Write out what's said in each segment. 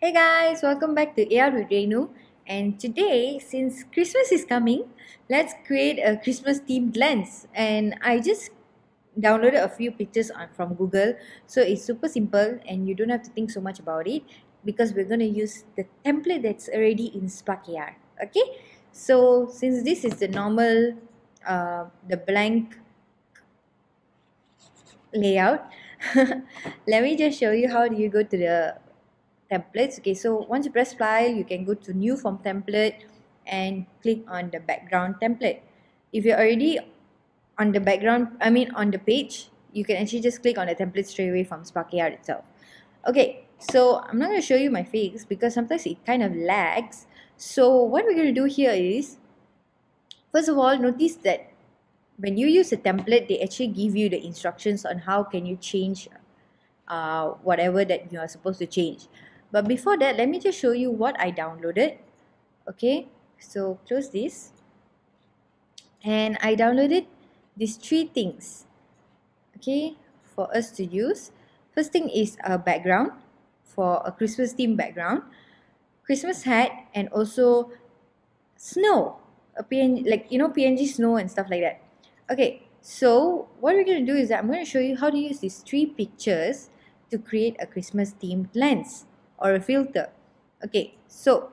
Hey guys, welcome back to AR with Renu, and today, since Christmas is coming, let's create a Christmas themed lens. And I just downloaded a few pictures from Google, so it's super simple and you don't have to think so much about it because we're going to use the template that's already in Spark AR. Okay, so since this is the normal the blank layout, let me just show you how do you go to the templates. Okay, so once you press file, you can go to new from template and click on the background template. If you're already on the background, on the page, you can actually just click on the template straight away from Spark AR itself. Okay, so I'm not going to show you my face because sometimes it kind of lags. So what we're going to do here is, first of all, notice that when you use a template, they actually give you the instructions on how can you change whatever that you are supposed to change. But before that, let me just show you what I downloaded. Okay, so close this. And I downloaded these three things, okay, for us to use. First thing is a background, for a Christmas theme background, Christmas hat, and also snow, a PNG, like, you know, PNG snow and stuff like that. Okay, so what we're going to do is that I'm going to show you how to use these three pictures to create a Christmas themed lens or a filter. Okay, so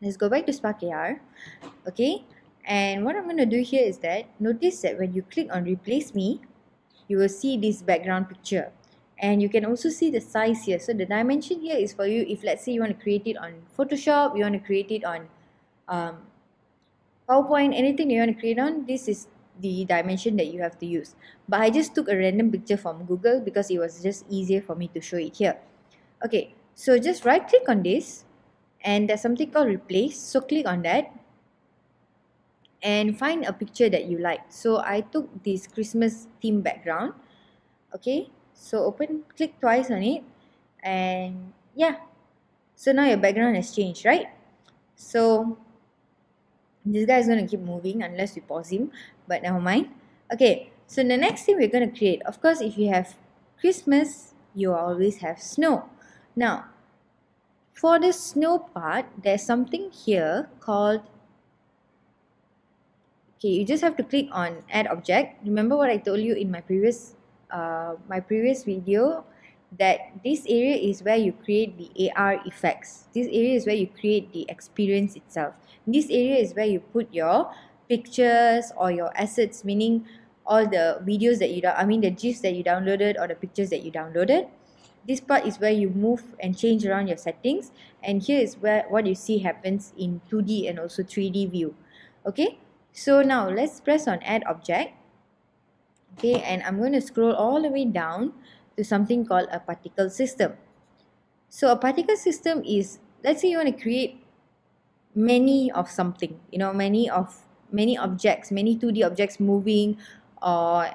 let's go back to Spark AR. Okay, and what I'm going to do here is that, notice that when you click on replace me, you will see this background picture, and you can also see the size here. So the dimension here is for you, if let's say you want to create it on Photoshop, you want to create it on PowerPoint, anything you want to create on, this is the dimension that you have to use. But I just took a random picture from Google because it was just easier for me to show it here. Okay, so just right click on this, and there's something called replace, so click on that and find a picture that you like. So I took this Christmas theme background. Okay, so open, click twice on it, and yeah, so now your background has changed, right? So this guy is going to keep moving unless we pause him, but never mind. Okay, so the next thing we're going to create, of course, if you have Christmas, you always have snow. Now, for the snow part, there's something here called, okay, you just have to click on add object. Remember what I told you in my previous video, that this area is where you create the AR effects. This area is where you create the experience itself. This area is where you put your pictures or your assets, meaning all the videos that you, the GIFs that you downloaded or the pictures that you downloaded. This part is where you move and change around your settings, and here is where what you see happens in 2D and also 3D view. Okay, so now let's press on add object. Okay, and I'm going to scroll all the way down to something called a particle system. So a particle system is, let's say you want to create many of something, you know, many objects, many 2D objects moving, or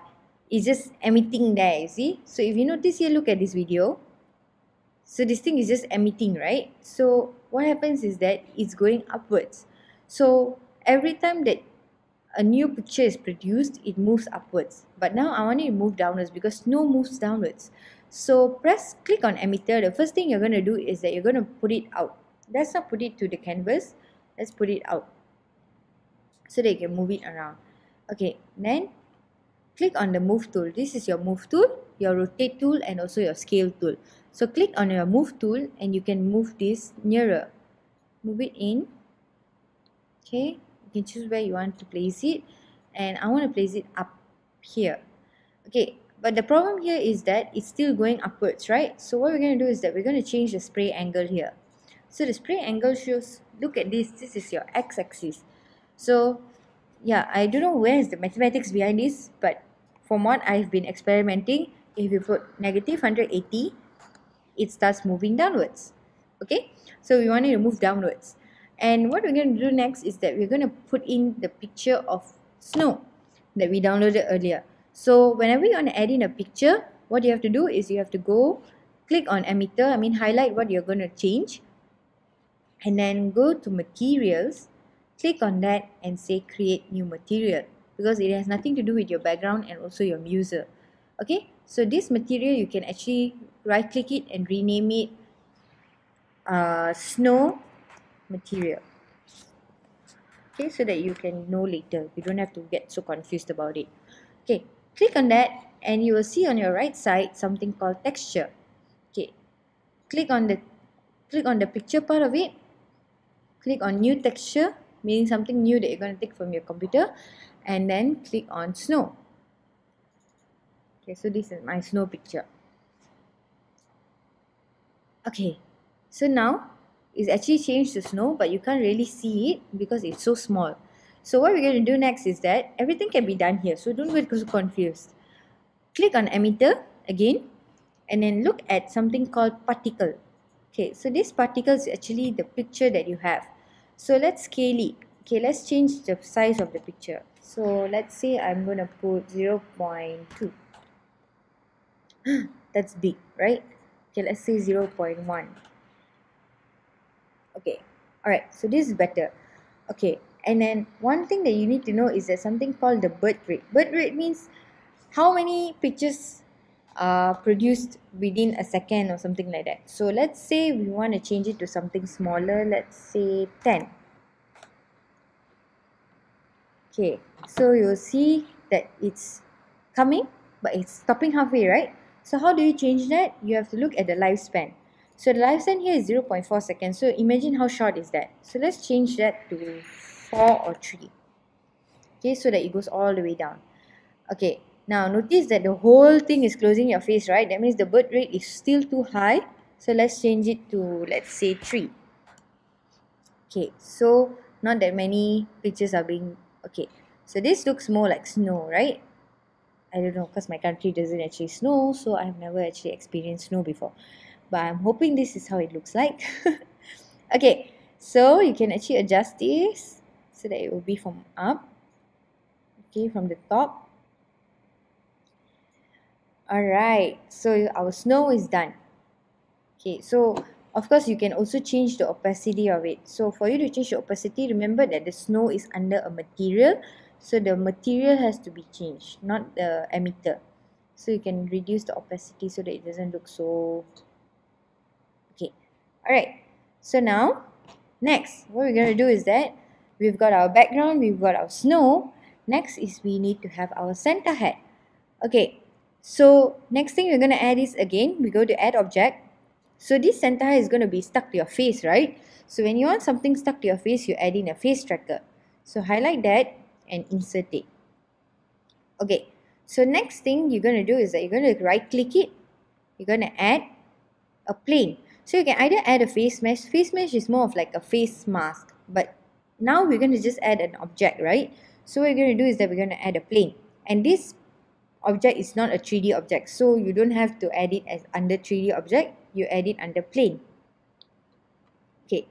it's just emitting there, you see. So if you notice here, look at this video. So this thing is just emitting, right? So what happens is that it's going upwards. So every time that a new picture is produced, it moves upwards. But now I want it to move downwards because snow moves downwards. So click on emitter. The first thing you're going to do is that you're going to put it out. Let's not put it to the canvas. Let's put it out so that you can move it around. Okay, then click on the move tool. This is your move tool, your rotate tool, and also your scale tool. So click on your move tool and you can move this nearer. Move it in. Okay, you can choose where you want to place it, and I want to place it up here. Okay, but the problem here is that it's still going upwards, right? So what we're going to do is that we're going to change the spray angle here. So the spray angle shows, look at this, this is your x-axis. So yeah, I don't know where is the mathematics behind this, but from what I've been experimenting, if you put negative 180, it starts moving downwards. Okay, so we want it to move downwards. And what we're going to do next is that we're going to put in the picture of snow that we downloaded earlier. So whenever you want to add in a picture, what you have to do is you have to go click on emitter, highlight what you're going to change, and then go to materials. Click on that and say create new material, because it has nothing to do with your background and also your user. Okay, so this material, you can actually right click it and rename it snow material. Okay, so that you can know later. You don't have to get so confused about it. Okay, click on that and you will see on your right side something called texture. Okay, click on the picture part of it. Click on new texture, meaning something new that you're going to take from your computer, and then click on snow. Okay, so this is my snow picture. Okay, so now it's actually changed to snow, but you can't really see it because it's so small. So what we're going to do next is that everything can be done here, so don't get so confused. Click on emitter again and then look at something called particle. Okay, so this particle is actually the picture that you have. So let's scale it. Okay, let's change the size of the picture. So let's say I'm going to put 0.2. That's big, right? Okay, let's say 0.1. Okay, alright, so this is better. Okay, and then one thing that you need to know is that something called the birth rate. Birth rate means how many pictures are produced within a second or something like that. So let's say we want to change it to something smaller. Let's say 10. Okay, so you'll see that it's coming, but it's stopping halfway, right? So how do you change that? You have to look at the lifespan. So the lifespan here is 0.4 seconds. So imagine how short is that. So let's change that to 4 or 3. Okay, so that it goes all the way down. Okay, now notice that the whole thing is closing your face, right? That means the birth rate is still too high. So let's change it to, let's say, 3. Okay, so not that many pictures are being... Okay, so this looks more like snow, right? I don't know, because my country doesn't actually snow, so I've never actually experienced snow before. But I'm hoping this is how it looks like. Okay, so you can actually adjust this so that it will be from up. Okay, from the top. Alright, so our snow is done. Okay, so of course you can also change the opacity of it. So for you to change the opacity, remember that the snow is under a material. So the material has to be changed, not the emitter. So you can reduce the opacity so that it doesn't look so... Okay, alright. So now, next, what we're going to do is that we've got our background, we've got our snow. Next is we need to have our Santa hat. Okay, so next thing we're going to add is, again, we go to add object. So this Santa hat is going to be stuck to your face, right? So when you want something stuck to your face, you add in a face tracker. So highlight that and insert it. Okay. So next thing you're going to do is that you're going to right click it. You're going to add a plane. So you can either add a face mesh. Face mesh is more of like a face mask. But now we're going to just add an object, right? So what you're going to do is that we're going to add a plane. And this object is not a 3D object. So you don't have to add it as under 3D object. You add it under plane. Okay.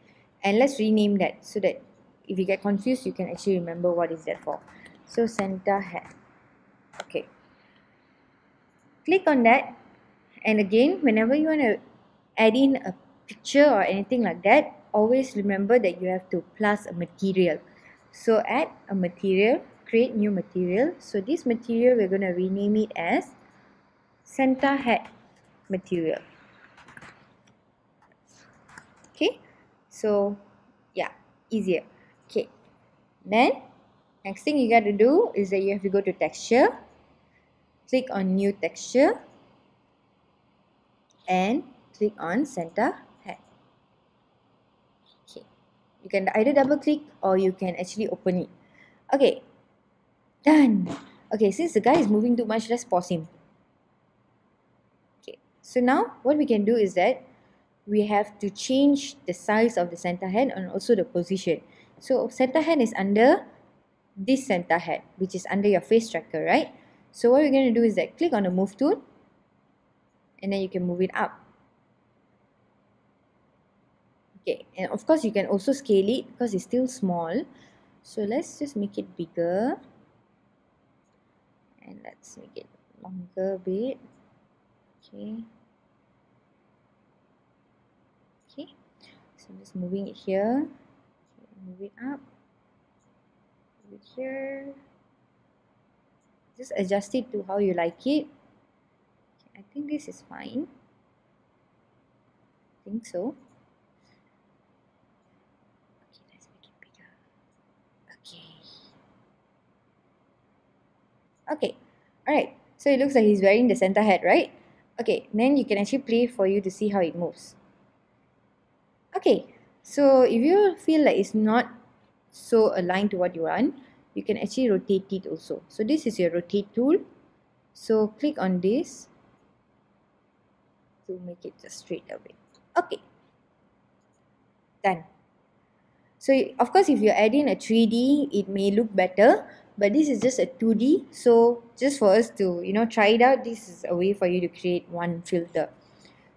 And let's rename that so that if you get confused, you can actually remember what is that for. So Santa hat. Okay, click on that, and again, whenever you want to add in a picture or anything like that, always remember that you have to plus a material. So add a material, create new material. So this material, we're going to rename it as Santa hat material. Okay, so yeah, easier. Okay, then next thing you got to do is that you have to go to texture, click on new texture, and click on Santa hat. Okay, you can either double click or you can actually open it. Okay, done. Okay, since the guy is moving too much, let's pause him. Okay, so now what we can do is that we have to change the size of the Santa hat and also the position. So Santa hat is under this Santa hat, which is under your face tracker, right? So what we're going to do is that click on the move tool, and then you can move it up. Okay, and of course you can also scale it because it's still small. So let's just make it bigger, and let's make it longer a bit. Okay. Okay, so I'm just moving it here. Move it up. Here, just adjust it to how you like it. Okay, I think this is fine. I think so. Okay, all right. So it looks like he's wearing the Santa hat, right? Okay, then you can actually play for you to see how it moves. Okay, so if you feel like it's not so aligned to what you want, you can actually rotate it also. So this is your rotate tool. So click on this to make it just straight away. Okay, done. So of course, if you add in a 3D, it may look better, but this is just a 2D. So just for us to, you know, try it out, this is a way for you to create one filter.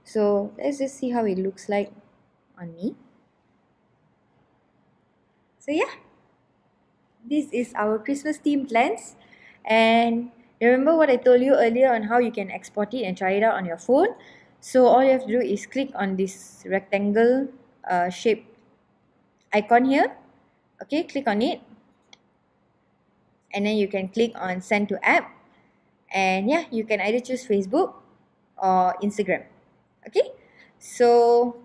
So let's just see how it looks like on me. So yeah, this is our Christmas themed lens. And remember what I told you earlier on how you can export it and try it out on your phone. So all you have to do is click on this rectangle shaped icon here. Okay, click on it. And then you can click on send to app. And yeah, you can either choose Facebook or Instagram. Okay, so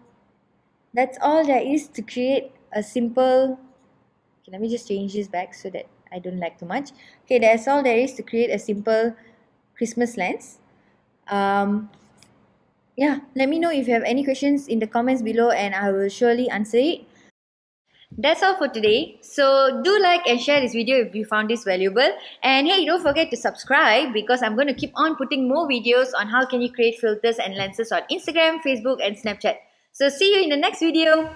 that's all there is to create a simple... Okay, let me just change this back so that I don't lag too much. Okay, that's all there is to create a simple Christmas lens. Yeah, let me know if you have any questions in the comments below and I will surely answer it. That's all for today. So do like and share this video if you found this valuable. And hey, don't forget to subscribe because I'm going to keep on putting more videos on how can you create filters and lenses on Instagram, Facebook and Snapchat. So see you in the next video.